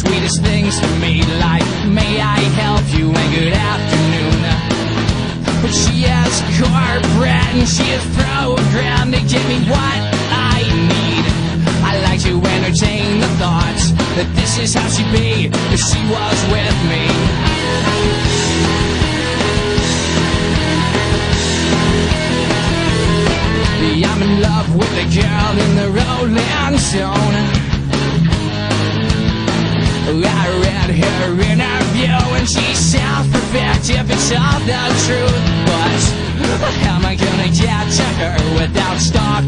sweetest things to me, like, may I help you and good afternoon. But she has corporate and she is programmed to give me what I need. I like to entertain the thoughts that this is how she'd be if she was with me. I'm in love with a girl in the rolling zone. I read her interview and she sounds perfect if it's all the truth. But how am I gonna get to her without starting?